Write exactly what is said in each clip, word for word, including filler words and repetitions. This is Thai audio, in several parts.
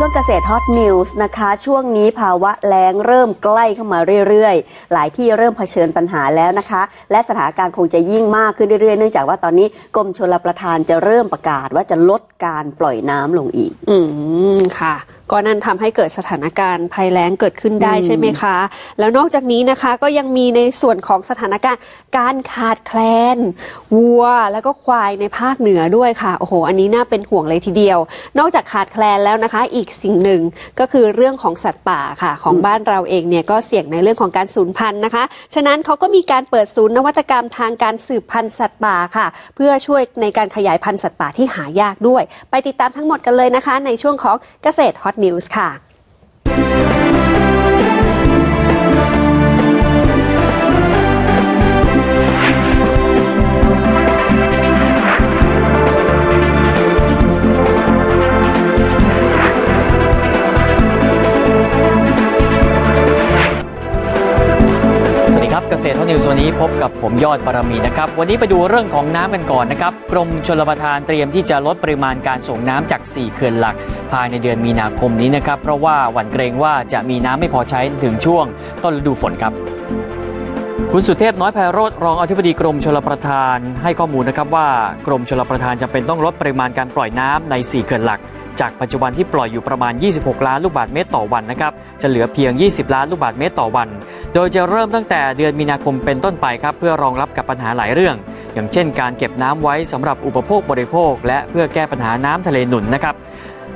ช่วงเกษตรฮอตนิวส์นะคะช่วงนี้ภาวะแล้งเริ่มใกล้เข้ามาเรื่อยๆหลายที่เริ่มเผชิญปัญหาแล้วนะคะและสถานการณ์คงจะยิ่งมากขึ้นเรื่อยๆเนื่องจากว่าตอนนี้กรมชลประทานจะเริ่มประกาศว่าจะลดการปล่อยน้ำลงอีกอืมค่ะก็นั่นทำให้เกิดสถานการณ์ภัยแล้งเกิดขึ้นได้ใช่ไหมคะแล้วนอกจากนี้นะคะก็ยังมีในส่วนของสถานการณ์การขาดแคลนวัวแล้วก็ควายในภาคเหนือด้วยค่ะโอ้โหอันนี้น่าเป็นห่วงเลยทีเดียวนอกจากขาดแคลนแล้วนะคะอีกสิ่งหนึ่งก็คือเรื่องของสัตว์ป่าค่ะของบ้านเราเองเนี่ยก็เสี่ยงในเรื่องของการสูญพันธุ์นะคะฉะนั้นเขาก็มีการเปิดศูนย์นวัตกรรมทางการสืบพันธุ์สัตว์ป่าค่ะเพื่อช่วยในการขยายพันธุ์สัตว์ป่าที่หายากด้วยไปติดตามทั้งหมดกันเลยนะคะในช่วงของเกษตรฮอตนิวส์ค่ะเกษตรฮอตนิวส์วันนี้พบกับผมยอดบารมีนะครับวันนี้ไปดูเรื่องของน้ำกันก่อนนะครับกรมชลประทานเตรียมที่จะลดปริมาณการส่งน้ำจากสี่เขื่อนหลักภายในเดือนมีนาคมนี้นะครับเพราะว่าหวั่นเกรงว่าจะมีน้ำไม่พอใช้ถึงช่วงต้นฤดูฝนครับคุณสุเทพน้อยไพโรจน์รองอธิบดีกรมชลประทานให้ข้อมูลนะครับว่ากรมชลประทานจำเป็นต้องลดปริมาณการปล่อยน้ำในสี่เขื่อนหลักจากปัจจุบันที่ปล่อยอยู่ประมาณยี่สิบหกล้านลูกบาศก์เมตรต่อวันนะครับจะเหลือเพียงยี่สิบล้านลูกบาศก์เมตรต่อวันโดยจะเริ่มตั้งแต่เดือนมีนาคมเป็นต้นไปครับเพื่อรองรับกับปัญหาหลายเรื่องอย่างเช่นการเก็บน้ำไว้สำหรับอุปโภคบริโภคและเพื่อแก้ปัญหาน้ำทะเลหนุนนะครับ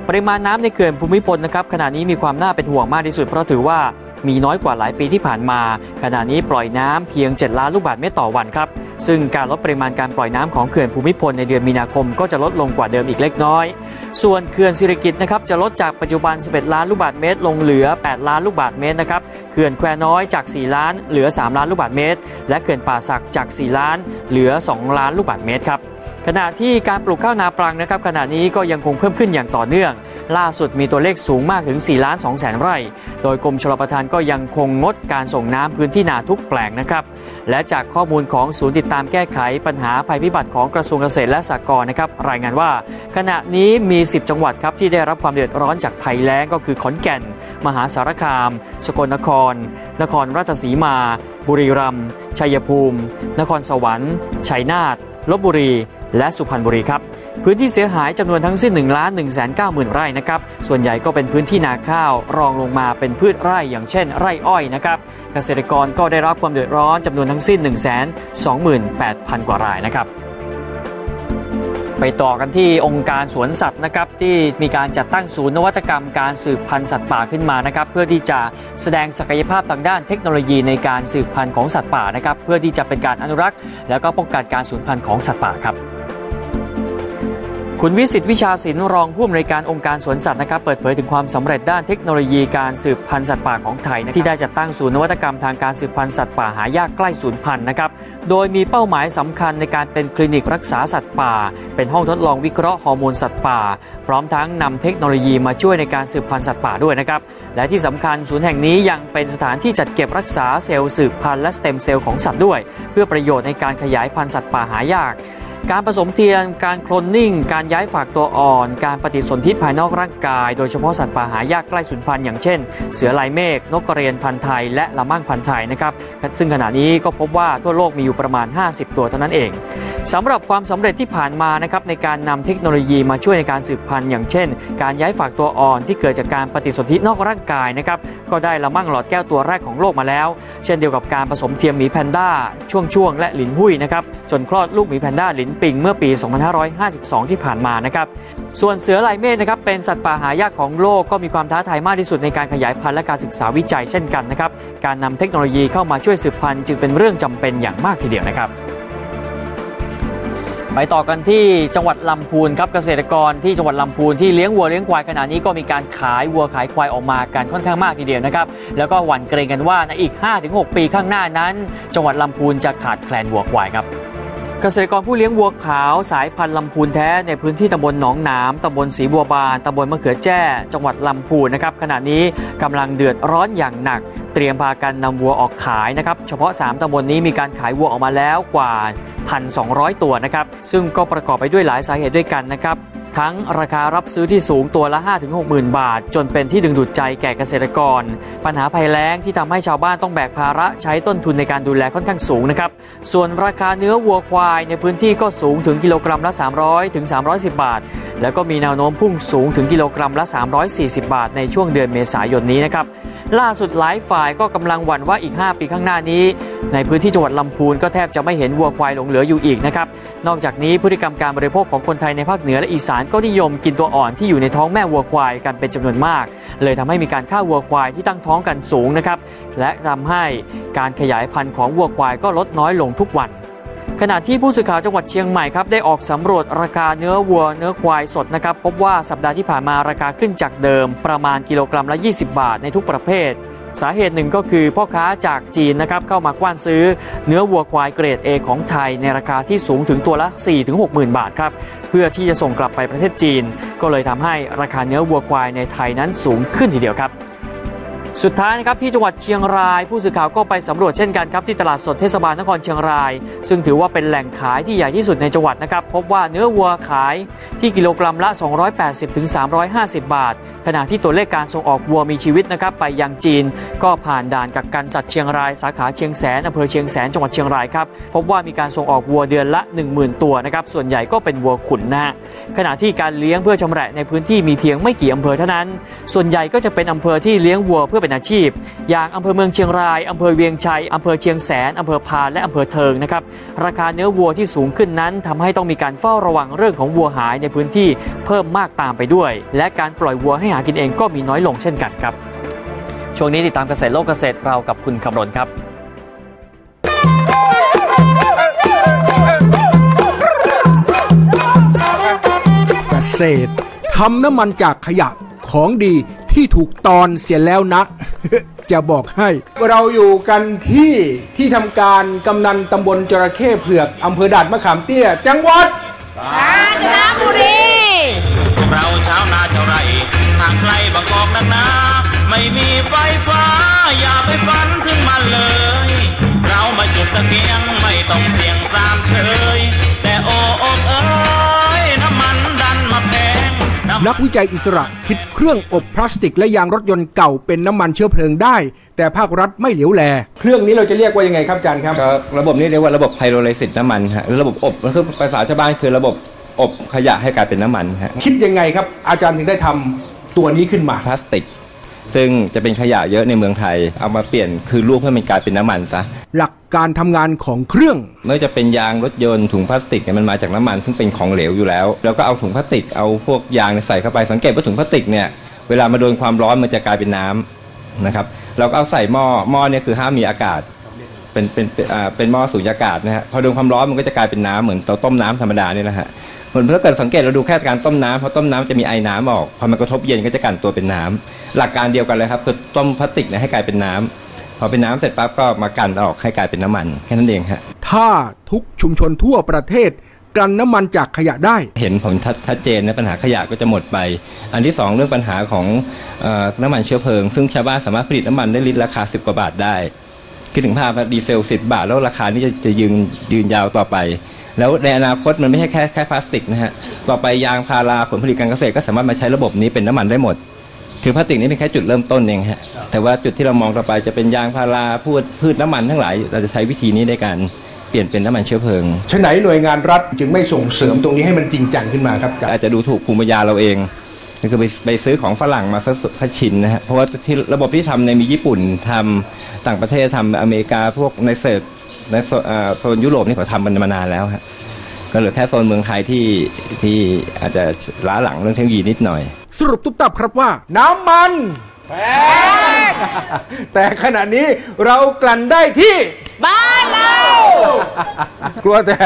ปริมาณน้ำในเขื่อนภูมิพลนะครับขณะนี้มีความน่าเป็นห่วงมากที่สุดเพราะถือว่ามีน้อยกว่าหลายปีที่ผ่านมาขณะนี้ปล่อยน้ำเพียงเจ็ดล้านลูกบาศก์เมตรต่อวันครับซึ่งการลดปริมาณการปล่อยน้ำของเขื่อนภูมิพลในเดือนมีนาคมก็จะลดลงกว่าเดิมอีกเล็กน้อยส่วนเขื่อนสิริกิติ์นะครับจะลดจากปัจจุบันสิบเอ็ดล้านลูกบาศก์เมตรลงเหลือแปดล้านลูกบาศก์เมตรนะครับเขื่อนแควน้อยจากสี่ล้านเหลือสามล้านลูกบาศก์เมตรและเขื่อนป่าสักจากสี่ล้านเหลือสองล้านลูกบาศก์เมตรครับขณะที่การปลูกข้าวนาปรังนะครับขณะนี้ก็ยังคงเพิ่มขึ้นอย่างต่อเนื่องล่าสุดมีตัวเลขสูงมากถึงสี่ล้านสองแสนไร่โดยกรมชลประทานก็ยังคงงดการส่งน้ำพื้นที่นาทุกแปลงนะครับและจากข้อมูลของศูนย์ติดตามแก้ไขปัญหาภัยพิบัติของกระทรวงเกษตรและสหกรณ์นะครับรายงานว่าขณะนี้มีสิบจังหวัดครับที่ได้รับความเดือดร้อนจากภัยแล้งก็คือขอนแก่นมหาสารคามสกลนครนครราชสีมาบุรีรัมย์ชัยภูมินครสวรรค์ชัยนาทลพบุรีและสุพรรณบุรีครับพื้นที่เสียหายจำนวนทั้งสิ้น หนึ่งล้านหนึ่งแสนเก้าหมื่น ไร่นะครับส่วนใหญ่ก็เป็นพื้นที่นาข้าวรองลงมาเป็นพืชไร่อย่างเช่นไร่อ้อยนะครับเกษตรกรก็ได้รับความเดือดร้อนจำนวนทั้งสิ้น หนึ่งแสนสองหมื่นแปดพัน กว่ารายนะครับไปต่อกันที่องค์การสวนสัตว์นะครับที่มีการจัดตั้งศูนย์นวัตกรรมการสืบพันธุ์สัตว์ป่าขึ้นมานะครับเพื่อที่จะแสดงศักยภาพทางด้านเทคโนโลยีในการสืบพันธุ์ของสัตว์ป่านะครับเพื่อที่จะเป็นการอนุรักษ์และก็ป้องกันการสูญพันธุ์ของสัตว์ป่าครับคุณวิสิทธิ์วิชาศิลป์รองผู้อำนวยการองค์การสวนสัตว์นะครับเปิดเผยถึงความสำเร็จด้านเทคโนโลยีการสืบพันธุ์สัตว์ป่าของไทยที่ได้จัดตั้งศูนย์นวัตกรรมทางการสืบพันธุ์สัตว์ป่าหายากใกล้สูญพันธุ์นะครับโดยมีเป้าหมายสำคัญในการเป็นคลินิกรักษาสัตว์ป่าเป็นห้องทดลองวิเคราะห์ฮอร์โมนสัตว์ป่าพร้อมทั้งนำเทคโนโลยีมาช่วยในการสืบพันธุ์สัตว์ป่าด้วยนะครับและที่สำคัญศูนย์แห่งนี้ยังเป็นสถานที่จัดเก็บรักษาเซลล์สืบพันธุ์และสเต็มเซลล์ของสัตว์ด้วยเพื่อประโยชน์ในการขยายพันธุ์สัตว์ป่าหายากการผสมเทียมการโคลนนิ่งการย้ายฝากตัวอ่อนการปฏิสนธิภายนอกร่างกายโดยเฉพาะสัตว์ป่าหายากใกล้สูญพันธุ์อย่างเช่นเสือลายเมฆนกกระเรียนพันธุ์ไทยและละมั่งพันธุ์ไทยนะครับซึ่งขณะนี้ก็พบว่าทั่วโลกมีอยู่ประมาณห้าสิบตัวเท่านั้นเองสำหรับความสำเร็จที่ผ่านมานะครับในการนำเทคโนโลยีมาช่วยในการสืบพันธุ์อย่างเช่นการย้ายฝากตัวอ่อนที่เกิดจากการปฏิสนธินอกร่างกายนะครับก็ได้ละมั่งหลอดแก้วตัวแรกของโลกมาแล้วเช่นเดียวกับการผสมเทียมหมีแพนด้าช่วงๆและหลินหุ้ยนะครับจนคลอดลูกหมีแพนด้าหลินปิงเมื่อปีสองพันห้าร้อยห้าสิบสองที่ผ่านมานะครับส่วนเสือลายเมฆนะครับเป็นสัตว์ป่าหายากของโลกก็มีความท้าทายมากที่สุดในการขยายพันธุ์และการศึกษาวิจัยเช่นกันนะครับการนำเทคโนโลยีเข้ามาช่วยสืบพันธุ์จึงเป็นเรื่องจำเป็นอย่างมากทีเดียวนะครับไปต่อกันที่จังหวัดลำพูนครับเกษตรกรที่จังหวัดลำพูนที่เลี้ยงวัวเลี้ยงควายขณะนี้ก็มีการขายวัวขายควายออกมากันค่อนข้างมากทีเดียวนะครับแล้วก็หวั่นเกรงกันว่าในอีก ห้าถึงหก ปีข้างหน้านั้นจังหวัดลำพูนจะขาดแคลนวัวควายครับเกษตรกรผู้เลี้ยงวัวขาวสายพันธุ์ลำพูนแท้ในพื้นที่ตำบลหนองหนามตำบลศรีบัวบานตำบลมะเขือแจ้จังหวัดลำพูนนะครับขณะนี้กำลังเดือดร้อนอย่างหนักเตรียมพากันนำวัวออกขายนะครับเฉพาะสามตำบลนี้มีการขายวัวออกมาแล้วกว่า หนึ่งพันสองร้อย ตัวนะครับซึ่งก็ประกอบไปด้วยหลายสาเหตุด้วยกันนะครับ ทั้งราคารับซื้อที่สูงตัวละ ห้าถึงหกหมื่น บาทจนเป็นที่ดึงดูดใจแก่เกษตรกรปัญหาภัยแล้งที่ทำให้ชาวบ้านต้องแบกภาระใช้ต้นทุนในการดูแลค่อนข้างสูงนะครับส่วนราคาเนื้อวัวควายในพื้นที่ก็สูงถึงกิโลกรัมละ สามร้อยถึงสามร้อยสิบ บาทแล้วก็มีแนวโน้มพุ่งสูงถึงกิโลกรัมละ สามร้อยสี่สิบ บาทในช่วงเดือนเมษายนนี้นะครับล่าสุดหลายฝ่ายก็กำลังหวั่นว่าอีกห้าปีข้างหน้านี้ในพื้นที่จังหวัดลำพูนก็แทบจะไม่เห็นวัวควายหลงเหลืออยู่อีกนะครับนอกจากนี้พฤติกรรมการบริโภคของคนไทยในภาคเหนือและอีสานก็นิยมกินตัวอ่อนที่อยู่ในท้องแม่วัวควายกันเป็นจำนวนมากเลยทำให้มีการฆ่าวัวควายที่ตั้งท้องกันสูงนะครับและทำให้การขยายพันธุ์ของวัวควายก็ลดน้อยลงทุกวันขณะที่ผู้สื่อข่าวจังหวัดเชียงใหม่ครับได้ออกสำรวจราคาเนื้อวัวเนื้อควายสดนะครับพบว่าสัปดาห์ที่ผ่านมาราคาขึ้นจากเดิมประมาณกิโลกรัมละยี่สิบบาทในทุกประเภทสาเหตุหนึ่งก็คือพ่อค้าจากจีนนะครับเข้ามากว้านซื้อเนื้อวัวควายเกรด เอ ของไทยในราคาที่สูงถึงตัวละ สี่ถึงหกหมื่น บาทครับเพื่อที่จะส่งกลับไปประเทศจีนก็เลยทำให้ราคาเนื้อวัวควายในไทยนั้นสูงขึ้นทีเดียวครับสุดท้ายนะครับที่จังหวัดเชียงรายผู้สื่อข่าวก็ไปสำรวจเช่นกันครับที่ตลาดสดเทศบาลนครเชียงรายซึ่งถือว่าเป็นแหล่งขายที่ใหญ่ที่สุดในจังหวัดนะครับพบว่าเนื้อวัวขายที่กิโลกรัมละ สองร้อยแปดสิบถึงสามร้อยห้าสิบ บาทขณะที่ตัวเลขการส่งออกวัวมีชีวิตนะครับไปยังจีนก็ผ่านด่านกักกันสัตว์เชียงรายสาขาเชียงแสนอำเภอเชียงแสนจังหวัดเชียงรายครับพบว่ามีการส่งออกวัวเดือนละ หนึ่งหมื่น ตัวนะครับส่วนใหญ่ก็เป็นวัวขุนนะฮะขณะที่การเลี้ยงเพื่อชำแหละในพื้นที่มีเพียงไม่กี่อำเภอเท่านั้นส่วนใหญ่ก็จะเป็นอำเภอที่เลี้ยงวัวเพื่อเป็นอาชีพอย่างอำเภอเมืองเชียงรายอำเภอเวียงชัยอำเภอเชียงแสนอำเภอพานและอำเภอเทิงนะครับราคาเนื้อวัวที่สูงขึ้นนั้นทำให้ต้องมีการเฝ้าระวังเรื่องของวัวหายในพื้นที่เพิ่มมากตามไปด้วยและการปล่อยวัวให้หากินเองก็มีน้อยลงเช่นกันครับช่วงนี้ติดตามเกษตรโลกเกษตรเรากับคุณคำรณครับเกษตรทำน้ำมันจากขยะของดีที่ถูกตอนเสียแล้วนะจะบอกให้เราอยู่กันที่ที่ทำการกำนันตำบลจระเข้เผือกอำเภอด่านมะขามเตี้ยจังหวัดกาญจนบุรีเราชาวนาชาวไร่ห่างไกลบางกอกนักหนาไม่มีไฟฟ้าอย่าไปฝันถึงมันเลยเรามาจุดตะเกียงไม่ต้องเสี่ยงสามเชยแต่โอ้โอ้เอ้ยน้ำมันดันมาแพงนักวิจัยอิสระคิดเครื่องอบพลาสติกและยางรถยนต์เก่าเป็นน้ำมันเชื้อเพลิงได้แต่ภาครัฐไม่เหลียวแลเครื่องนี้เราจะเรียกว่ายังไงครับอาจารย์ครับระบบนี้เรียกว่าระบบไพโรไลซิสน้ำมันฮะระบบอบคือภาษาชาวบ้านคือระบบอบขยะให้กลายเป็นน้ำมันฮะคิดยังไงครับอาจารย์ถึงได้ทำตัวนี้ขึ้นมาพลาสติกซึ่งจะเป็นขยะเยอะในเมืองไทยเอามาเปลี่ยนคือลูกเพื่อมันกลายเป็นน้ำมันซะหลักการทำงานของเครื่องไม่ว่าจะเป็นยางรถยนต์ถุงพลาสติกเนี่ยมันมาจากน้ำมันซึ่งเป็นของเหลวอยู่แล้วแล้วก็เอาถุงพลาสติกเอาพวกยางใส่เข้าไปสังเกตว่าถุงพลาสติกเนี่ยเวลามาโดนความร้อนมันจะกลายเป็นน้ำนะครับเราก็เอาใส่หม้อหม้อเนี่ยคือห้ามมีอากาศเป็นเป็นอ่าเป็นหม้อสูญญากาศนะฮะพอโดนความร้อนมันก็จะกลายเป็นน้ำเหมือนเตาต้มน้ำธรรมดาเนี่ยแหละฮะเหมือนถ้าเกิดสังเกตเราดูแค่การต้มน้ำพอต้มน้ำจะมีไอ้น้ำออกพอมันกระทบเย็นก็จะกันตัวเป็นน้ำหลักการเดียวกันเลยครับคือต้มพลาสติกเนี่ยให้กลายเป็นน้ำพอเป็นน้ำเสร็จปั๊บก็มากันออกให้กลายเป็นน้ำมันแค่นั้นเองฮะถ้าทุกชุมชนทั่วประเทศกันน้ำมันจากขยะได้เห็นผลชัดเจนนะปัญหาขยะก็จะหมดไปอันที่สองเรื่องปัญหาของน้ำมันเชื้อเพลิงซึ่งชาวบ้านสามารถผลิตน้ำมันได้ลิตรราคาสิบกว่าบาทได้คิดถึงภาพดีเซลสิบบาทแล้วราคานี้จะจะยืนยืนยาวต่อไปแล้วในอนาคตมันไม่ใช่แค่แค่พลาสติกนะฮะต่อไปยางพาราผลผลิตการเกษตรก็สามารถมาใช้ระบบนี้เป็นน้ำมันได้หมดถือพลาสติกนี้เป็นแค่จุดเริ่มต้นเองฮะแต่ว่าจุดที่เรามองต่อไปจะเป็นยางพาราพืชพืชน้ำมันทั้งหลายเราจะใช้วิธีนี้ในการเปลี่ยนเป็นน้ำมันเชื้อเพลิงฉะนั้นหน่วยงานรัฐจึงไม่ส่งเสริมตรงนี้ให้มันจริงจังขึ้นมาครับอาจจะดูถูกภูมิปัญญาเราเองนี่คือไปไปซื้อของฝรั่งมาสักชิ้นนะฮะเพราะว่าที่ระบบที่ทำในมีญี่ปุ่นทำต่างประเทศทำอเมริกาพวกในเซิร์ฟในโซนยุโรปนี่เขาทำมันมานานแล้วฮะก็เหลือแค่โซนเมืองไทยที่ที่อาจจะล้าหลังเรื่องเทคโนโลยีนิดหน่อยสรุปตุ๊บตับครับว่าน้ำมันแพงแต่ขณะนี้เรากลั่นได้ที่บ้านเรากลัวแต่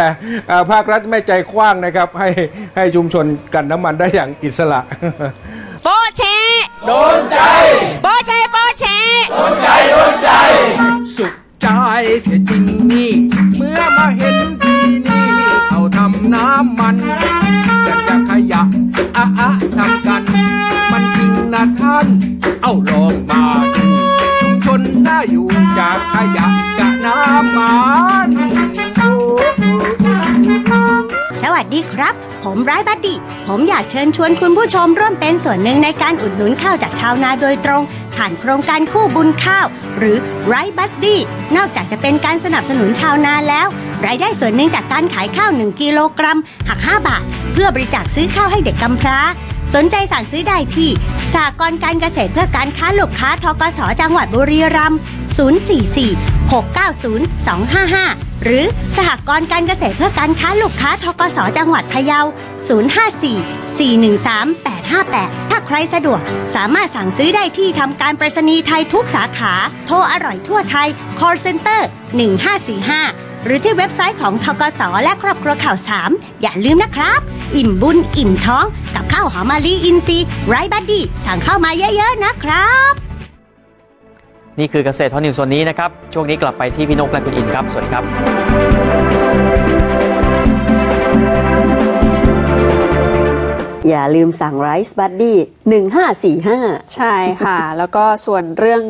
ภาครัฐไม่ใจกว้างนะครับให้ให้ชุมชนกันน้ำมันได้อย่างอิสระโป๊ะแชะโดนใจโป๊ะแชะโป๊ะแชะโดนใจโดนใจสุขใจเสียจริงนี่เมื่อมาเห็นที่นี่เขาทำน้ำมันอยากจะขยะอ่ะอ่ะทำกันมันจริงนะท่านเอาลองมาดูชุมชนน่าอยู่จากขยะกะน้ำมันช สวัสดีครับผมไบรท์บัดดี้ผมอยากเชิญชวนคุณผู้ชมร่วมเป็นส่วนหนึ่งในการอุดหนุนข้าวจากชาวนาโดยตรงผ่านโครงการคู่บุญข้าวหรือไบรท์บัดดี้นอกจากจะเป็นการสนับสนุนชาวนาแล้วรายได้ส่วนหนึ่งจากการขายข้าวหนึ่งกิโลกรัมหักห้าบาทเพื่อบริจาคซื้อข้าวให้เด็กกำพร้าสนใจสั่งซื้อได้ที่สหกรณ์การเกษตรเพื่อการค้าลูกค้าธกส.จังหวัดบุรีรัมย์ศูนย์ สี่ สี่ หก เก้า ศูนย์ สอง ห้า ห้าหรือสหกรณ์การเกษตรเพื่อการค้าลูกค้าธกส.จังหวัดพะเยาศูนย์ ห้า สี่ สี่ หนึ่ง สาม แปด ห้า แปดถ้าใครสะดวกสามารถสั่งซื้อได้ที่ทำการไปรษณีย์ไทยทุกสาขาโทรอร่อยทั่วไทย Call Center หนึ่ง ห้า สี่ ห้าหรือที่เว็บไซต์ของธกส.และครอบครัวข่าวสามอย่าลืมนะครับอิ่มบุญอิ่มท้องกับข้าวหอมมะลิอินทรีย์ไบรท์บัดดี้สั่งเข้ามาเยอะๆนะครับนี่คือเกษตรท้องถิ่นส่วนนี้นะครับช่วงนี้กลับไปที่พี่นกและคุณอินครับสวัสดีครับอย่าลืมสั่ง Rice Buddy หนึ่ง ห้า สี่ ห้าใช่ค่ะ แล้วก็ส่วนเรื่อง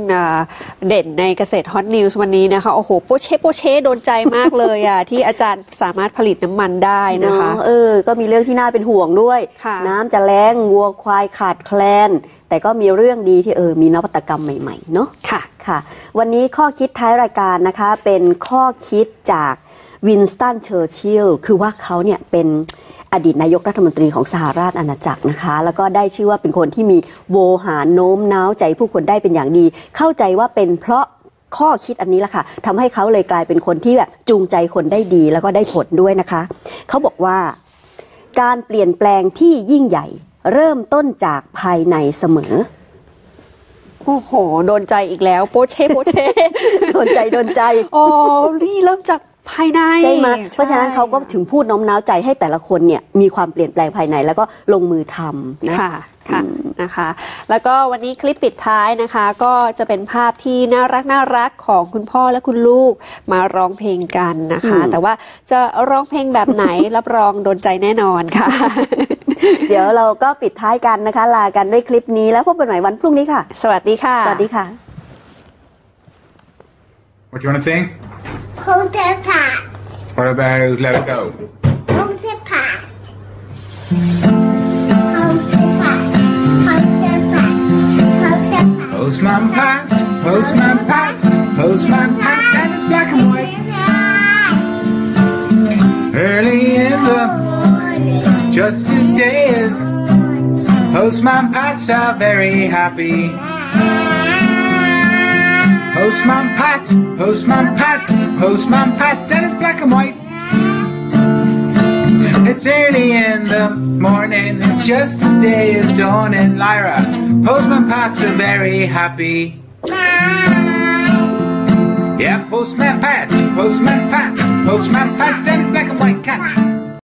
เด่นในเกษตร Hot News วันนี้นะคะโอ้โหโปเชโปเชโดนใจมากเลยอ่ะ ที่อาจารย์สามารถผลิตน้ำมันได้นะคะเออก็มีเรื่องที่น่าเป็นห่วงด้วยน้ำจะแล้งวัวควายขาดแคลนแต่ก็มีเรื่องดีที่เออมีนวัตกรรมใหม่ๆเนาะค่ะค่ะวันนี้ข้อคิดท้ายรายการนะคะเป็นข้อคิดจากวินสตันเชอร์ชิลล์คือว่าเขาเนี่ยเป็นอดีตนายกรัฐมนตรีของสหราชอาณาจักรนะคะแล้วก็ได้ชื่อว่าเป็นคนที่มีโวหารโน้มน้าวใจผู้คนได้เป็นอย่างดีเข้าใจว่าเป็นเพราะข้อคิดอันนี้แหละค่ะทำให้เขาเลยกลายเป็นคนที่แบบจูงใจคนได้ดีแล้วก็ได้ผลด้วยนะคะเขาบอกว่าการเปลี่ยนแปลงที่ยิ่งใหญ่เริ่มต้นจากภายในเสมอโอ้โหโดนใจอีกแล้วโปเช่โปเช่ โดนใจโดนใจอ๋อนี่เริ่มจากภายในใช่ไหมเพราะฉะนั้นเขาก็ถึงพูดโน้มน้าวใจให้แต่ละคนเนี่ยมีความเปลี่ยนแปลงภายในแล้วก็ลงมือทำนะคะนะคะแล้วก็วันนี้คลิปปิดท้ายนะคะก็จะเป็นภาพที่น่ารักน่ารักของคุณพ่อและคุณลูกมาร้องเพลงกันนะคะแต่ว่าจะร้องเพลงแบบไหน รับรองโดนใจแน่นอนค่ะ เดี๋ยวเราก็ปิดท้ายกันนะคะลากันด้วยคลิปนี้แล้วพบกันใหม่วันพรุ่งนี้ค่ะสวัสดีค่ะสวัสดีค่ะ What you wanna sing?Hold the pot. What about let it go? Hold the pot. Hold the pot. Hold the pot. Hold the pot. Hold my pot. Hold my pot. Hold my pot. And it's black and white. Early in the morning, just as day is. Hold my pots are very happy.Postman Pat, Postman Pat, Postman Pat, and it's black and white. It's early in the morning, it's just as day is dawning. Lyra, Postman Pat's are very happy. Yeah, Postman Pat, Postman Pat, Postman Pat, and it's black and white cat.